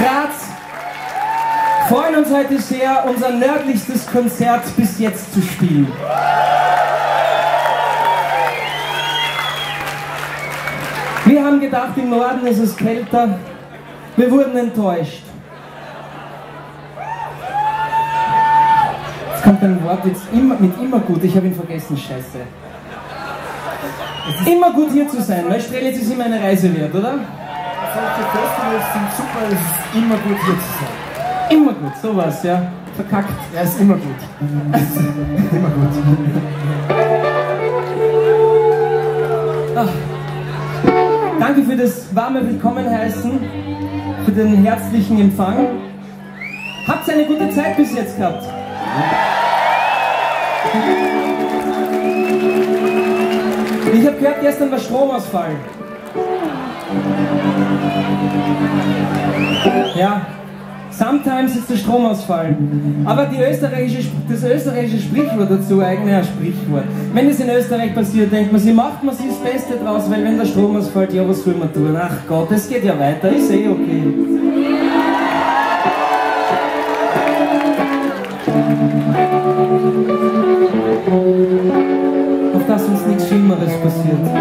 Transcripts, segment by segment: Graz. Freuen uns heute sehr, unser nördlichstes Konzert bis jetzt zu spielen. Wir haben gedacht, im Norden ist es kälter. Wir wurden enttäuscht. Jetzt kommt ein Wort mit immer gut. Ich habe ihn vergessen, scheiße. Es ist immer gut hier zu sein. Neustrelitz ist immer eine Reise wert, oder? Solche Festivals sind super, es ist immer gut hier zu sein. Immer gut, sowas, ja. Verkackt. Ja, ist immer gut. Immer gut. Ach. Danke für das warme Willkommenheißen, für den herzlichen Empfang. Habt eine gute Zeit bis jetzt gehabt. Ich habe gehört, gestern war Stromausfall. Ja, sometimes ist der Stromausfall. Aber das österreichische Sprichwort dazu, eigener Sprichwort. Wenn es in Österreich passiert, denkt man sich, macht man das Beste draus, weil wenn der Strom ausfällt, ja, was soll man tun? Ach Gott, es geht ja weiter, ist eh okay. Auf dass uns nichts Schlimmeres passiert.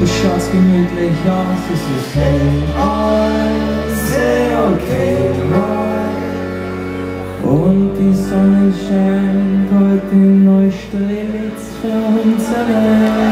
Du schaust gemütlich aus, es ist hell, sehr okay, und die Sonne scheint heute in Neustrelitz für uns alle.